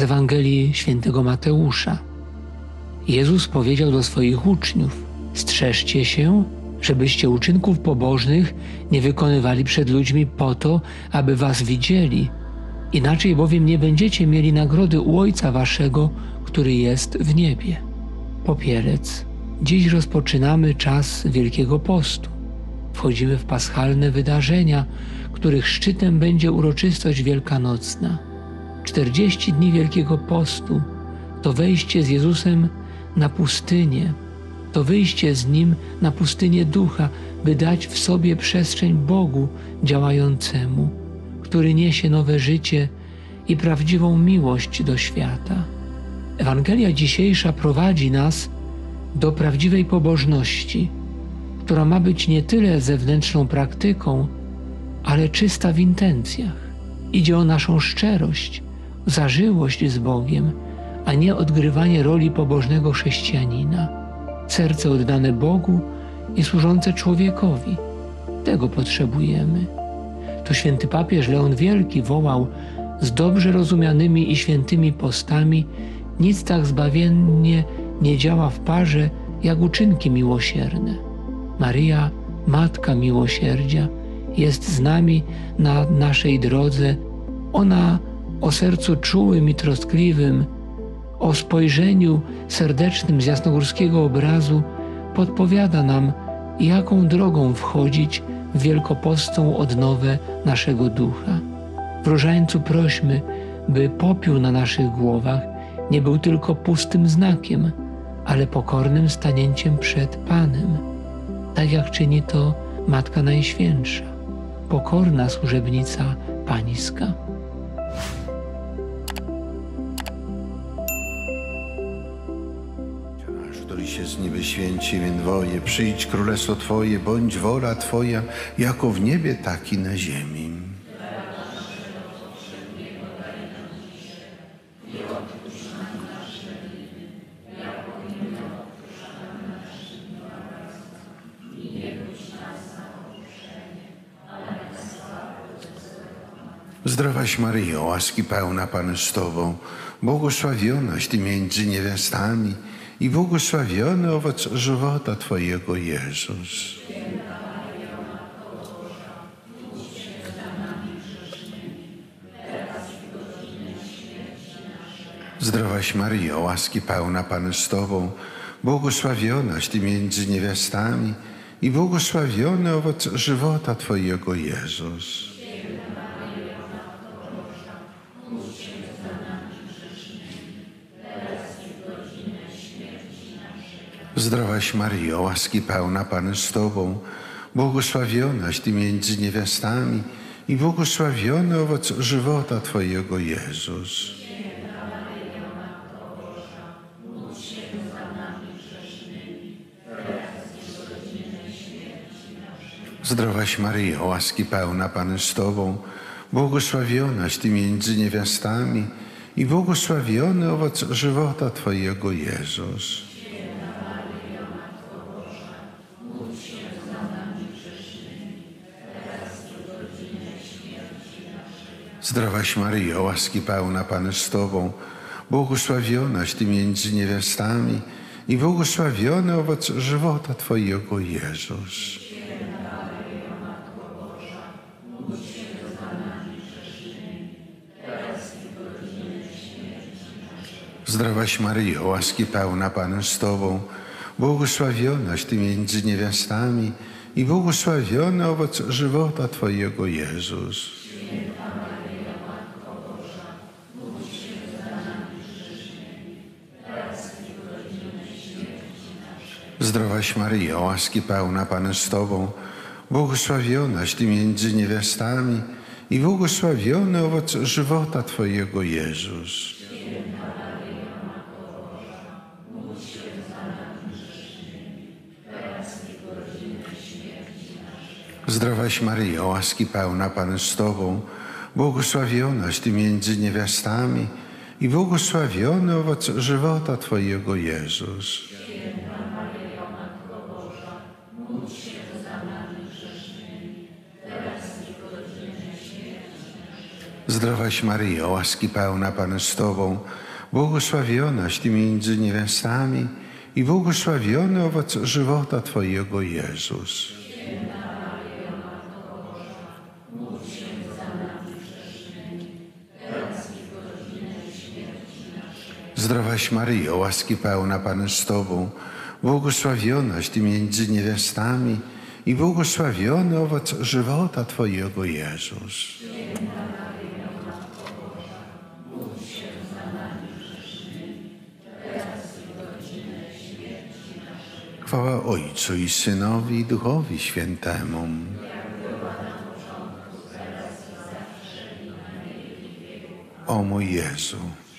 z Ewangelii świętego Mateusza. Jezus powiedział do swoich uczniów: strzeżcie się, żebyście uczynków pobożnych nie wykonywali przed ludźmi po to, aby was widzieli. Inaczej bowiem nie będziecie mieli nagrody u Ojca waszego, który jest w niebie. Popielec. Dziś rozpoczynamy czas Wielkiego Postu. Wchodzimy w paschalne wydarzenia, których szczytem będzie uroczystość wielkanocna. 40 dni Wielkiego Postu to wejście z Jezusem na pustynię, to wyjście z Nim na pustynię Ducha, by dać w sobie przestrzeń Bogu działającemu, który niesie nowe życie i prawdziwą miłość do świata. Ewangelia dzisiejsza prowadzi nas do prawdziwej pobożności, która ma być nie tyle zewnętrzną praktyką, ale czysta w intencjach. Idzie o naszą szczerość, zażyłość z Bogiem, a nie odgrywanie roli pobożnego chrześcijanina. Serce oddane Bogu i służące człowiekowi. Tego potrzebujemy. To święty papież Leon Wielki wołał: z dobrze rozumianymi i świętymi postami nic tak zbawiennie nie działa w parze, jak uczynki miłosierne. Maryja, Matka Miłosierdzia, jest z nami na naszej drodze. Ona o sercu czułym i troskliwym, o spojrzeniu serdecznym z jasnogórskiego obrazu podpowiada nam, jaką drogą wchodzić w wielkopostną odnowę naszego ducha. W różańcu prośmy, by popiół na naszych głowach nie był tylko pustym znakiem, ale pokornym stanięciem przed Panem, tak jak czyni to Matka Najświętsza, pokorna służebnica pańska. Aż się z niby święci wędwoje, przyjdź królestwo Twoje, bądź wola Twoja, jako w niebie, tak i na ziemi. Zdrowaś Maryjo, łaski pełna, Pan z Tobą, błogosławionaś Ty między niewiastami i błogosławiony owoc żywota Twojego, Jezus. Święta Maryjo, Matko Boża, módl się za nami grzesznymi, teraz i w godzinę śmierci naszej. Zdrowaś Maryjo, łaski pełna, Pan z Tobą, błogosławionaś Ty między niewiastami i błogosławiony owoc żywota Twojego, Jezus. Zdrowaś Maryjo, łaski pełna, Pan z Tobą, błogosławionaś Ty między niewiastami i błogosławiony owoc żywota Twojego, Jezus. Święta Maryjo, Matko Boża, módl się za nami grzesznymi, teraz i w godzinę śmierci naszej. Zdrowaś Maryjo, łaski pełna, Pan z Tobą, błogosławionaś Ty między niewiastami i błogosławiony owoc żywota Twojego, Jezus. Zdrowaś Maryjo, łaski pełna, Pan z Tobą, błogosławionaś Ty między niewiastami i błogosławiony owoc żywota Twojego, Jezus. Święta Maryjo, Matko Boża, módl się za nami grzesznymi, teraz i w godzinę śmierci naszej. Zdrowaś Maryjo, łaski pełna, Pan z Tobą, błogosławionaś Ty między niewiastami i błogosławiony owoc żywota Twojego, Jezus. Zdrowaś Maryjo, łaski pełna, Pan z Tobą, błogosławionaś Ty między niewiastami i błogosławiony owoc żywota Twojego, Jezus. Święta Maryjo, Matko Boża, módl się za nami grzesznymi, teraz i w godzinę śmierci naszej. Zdrowaś Maryjo, łaski pełna, Pan z Tobą, błogosławionaś Ty między niewiastami i błogosławiony owoc żywota Twojego, Jezus. Zdrowaś Maryjo, łaski pełna, Pan z Tobą, błogosławionaś Ty między niewiastami i błogosławiony owoc żywota Twojego, Jezus. Święta Maryjo, Matko Boża, módl się za nami grzesznymi, teraz i w godzinę śmierci naszej. Zdrowaś Maryjo, łaski pełna, Pan z Tobą, błogosławionaś Ty między niewiastami i błogosławiony owoc żywota Twojego, Jezus. Święta Maryjo, Matko Boża, módl się za nami grzesznymi, teraz i w godzinę śmierci naszej. Chwała Ojcu i Synowi, i Duchowi Świętemu. Jak była na początku, teraz i zawsze, i na wieki wieków. O mój Jezu.